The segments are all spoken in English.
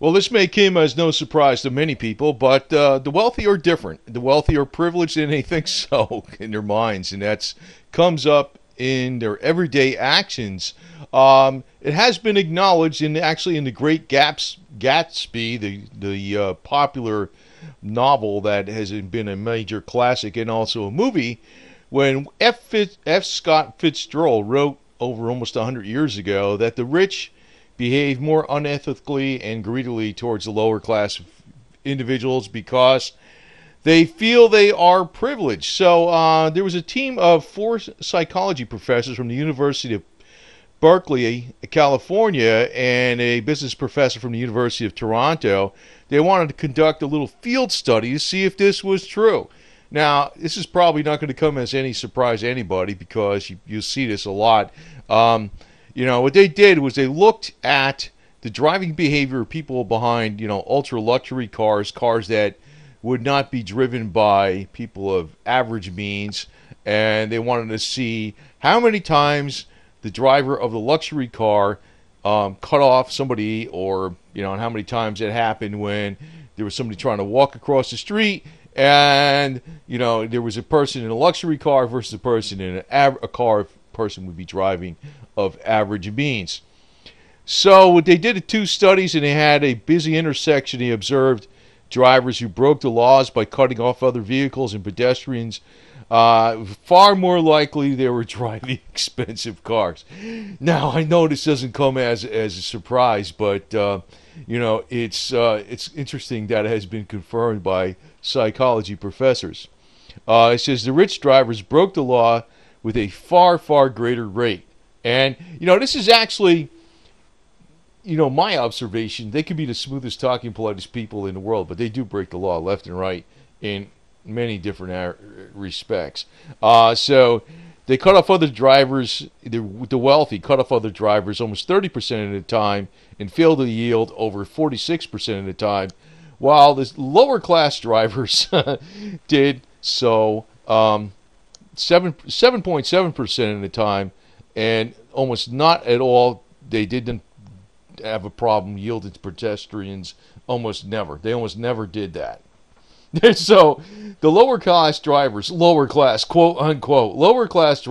Well, this may come as no surprise to many people, but the wealthy are different. The wealthy are privileged, and they think so in their minds, and that comes up in their everyday actions. It has been acknowledged in The Great Gatsby, the popular novel that has been a major classic and also a movie, when F. Scott Fitzgerald wrote over almost 100 years ago that the rich behave more unethically and greedily towards the lower class of individuals because they feel they are privileged. So there was a team of 4 psychology professors from the University of Berkeley, California, and a business professor from the University of Toronto. They wanted to conduct a little field study to see if this was true. Now, this is probably not going to come as any surprise to anybody because you see this a lot. You know, what they did was they looked at the driving behavior of people behind, ultra-luxury cars, cars that would not be driven by people of average means, and they wanted to see how many times the driver of the luxury car cut off somebody, or, and how many times it happened when there was somebody trying to walk across the street, and, there was a person in a luxury car versus a person in a car person would be driving of average means. So what they did, 2 studies, and they had a busy intersection. They observed drivers who broke the laws by cutting off other vehicles and pedestrians. Far more likely they were driving expensive cars. Now, I know this doesn't come as a surprise, but it's interesting that it has been confirmed by psychology professors. It says the rich drivers broke the law with a far, far greater rate. And, this is actually, my observation. They could be the smoothest talking, politest people in the world, but they do break the law left and right in many different respects. So they cut off other drivers, the wealthy cut off other drivers almost 30% of the time and failed to yield over 46% of the time, while the lower class drivers did so 7.7% of the time, and almost not at all. They didn't have a problem yielding to pedestrians. Almost never. They almost never did that. So the lower class drivers, quote unquote,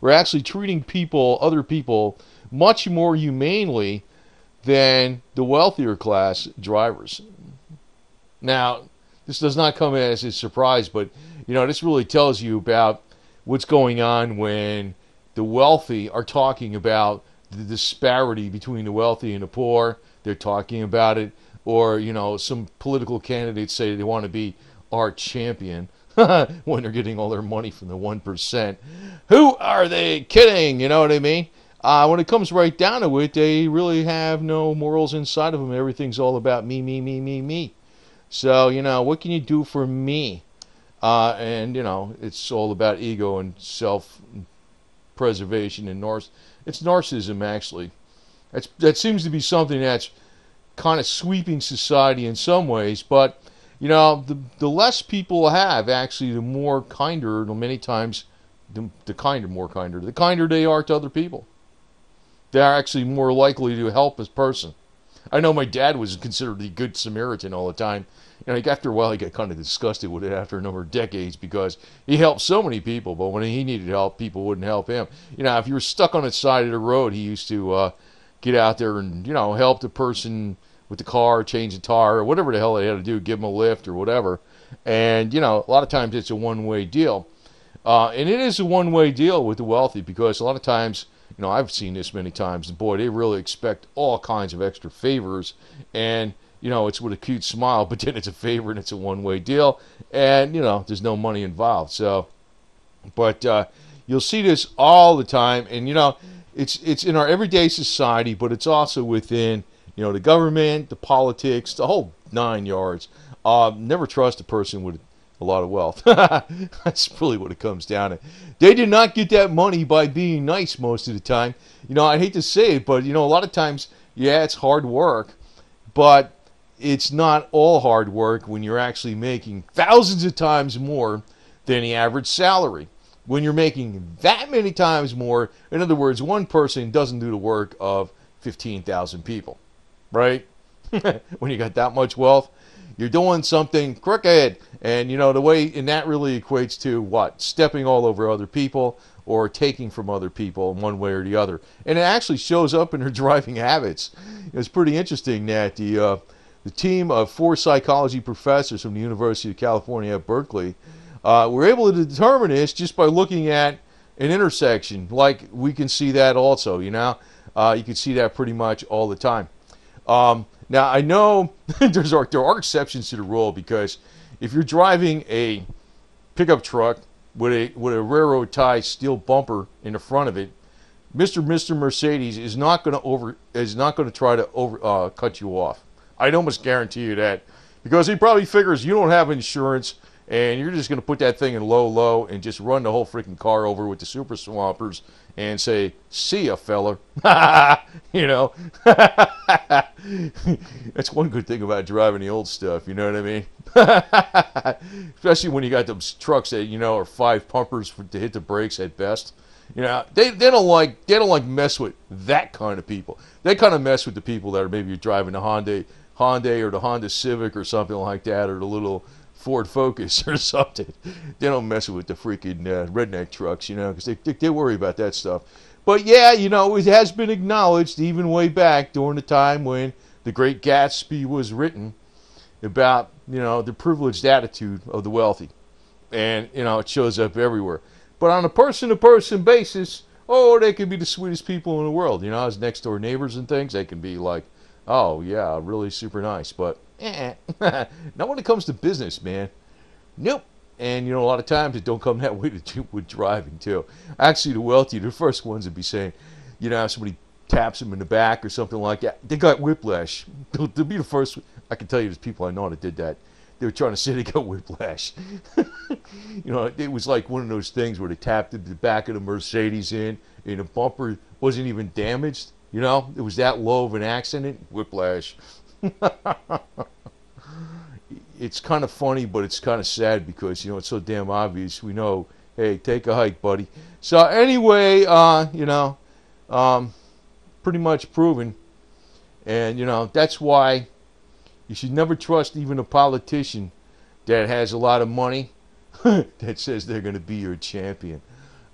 were actually treating other people much more humanely than the wealthier class drivers. Now, this does not come as a surprise, but this really tells you about what's going on when the wealthy are talking about the disparity between the wealthy and the poor. They're talking about it. Or, some political candidates say they want to be our champion when they're getting all their money from the 1%. Who are they kidding? You know what I mean? When it comes right down to it, they really have no morals inside of them. Everything's all about me, me, me, me, me. So, what can you do for me? And it's all about ego and self-preservation and it's narcissism, actually. That seems to be something that's kind of sweeping society in some ways. But the less people have, actually, the more kinder. Many times, the kinder they are to other people. They are actually more likely to help a person. I know my dad was considered the good Samaritan all the time. After a while, he got kind of disgusted with it after a number of decades because he helped so many people, but when he needed help, people wouldn't help him. If you were stuck on the side of the road, he used to get out there and, help the person with the car, change the tire, or whatever the hell they had to do, give them a lift or whatever. And, a lot of times it's a one-way deal. And it is a one-way deal with the wealthy because a lot of times, I've seen this many times, and boy, they really expect all kinds of extra favors, and, it's with a cute smile, but then it's a favor and it's a one-way deal, and, there's no money involved. So, but you'll see this all the time, and, it's in our everyday society, but it's also within, the government, the politics, the whole 9 yards. Never trust a person with a lot of wealth. That's really what it comes down to. They did not get that money by being nice most of the time. I hate to say it, but, a lot of times, yeah, it's hard work, but it's not all hard work when you're actually making thousands of times more than the average salary. When you're making that many times more, in other words, one person doesn't do the work of 15,000 people, right? when you got that much wealth, you're doing something crooked. And you know the way, and that really equates to what? Stepping all over other people or taking from other people in one way or the other. And it actually shows up in her driving habits. It's pretty interesting that the team of 4 psychology professors from the University of California at Berkeley were able to determine this just by looking at an intersection. Like, we can see that also, you know. You can see that pretty much all the time. Now, I know there are exceptions to the rule, because if you're driving a pickup truck with a railroad tie steel bumper in the front of it, Mr. Mercedes is not going to try to cut you off. I'd almost guarantee you that, because he probably figures you don't have insurance and you're just going to put that thing in low and just run the whole freaking car over with the super swampers and say, "See ya, fella." You know, that's one good thing about driving the old stuff, you know what I mean? Especially when you got those trucks that, you know, are 5 pumpers to hit the brakes at best. You know, they don't like mess with that kind of people. They kind of mess with the people that are maybe driving the Hyundai or the Honda Civic or something like that, or the little Ford Focus or something. They don't mess with the freaking redneck trucks, you know, because they worry about that stuff. But yeah, you know, it has been acknowledged even way back during the time when The Great Gatsby was written about, you know, the privileged attitude of the wealthy. And, you know, it shows up everywhere. But on a person-to-person basis, oh, they can be the sweetest people in the world. You know, as next-door neighbors and things, they can be like, oh, yeah, really super nice. But not when it comes to business, man. Nope. And, you know, a lot of times it don't come that way with driving, too. Actually, the wealthy, the first ones would be saying, you know, somebody taps them in the back or something like that, they got whiplash. They'll be the first. I can tell you there's people I know that did that. They were trying to say they got whiplash. You know, it was like one of those things where they tapped the back of the Mercedes in, and the bumper wasn't even damaged. You know, it was that low of an accident. Whiplash. It's kind of funny, but it's kind of sad, because, you know, it's so damn obvious. We know, hey, take a hike, buddy. So anyway, you know, pretty much proven. And, you know, that's why you should never trust even a politician that has a lot of money that says they're going to be your champion.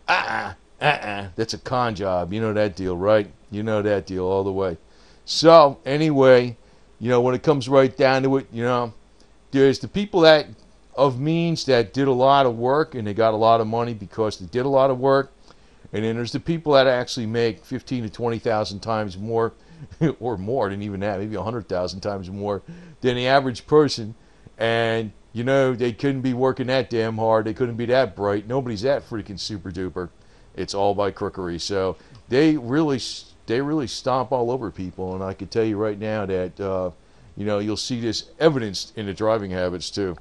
That's a con job. You know that deal, right? You know that deal all the way. So anyway, you know, when it comes right down to it, you know, there's the people that of means that did a lot of work and they got a lot of money because they did a lot of work. And then there's the people that actually make 15 to 20,000 times more, or more than even that, maybe 100,000 times more than the average person. And, you know, they couldn't be working that damn hard. They couldn't be that bright. Nobody's that freaking super duper. It's all by crookery. So they really stomp all over people. And I can tell you right now that, you know, you'll see this evidenced in the driving habits too.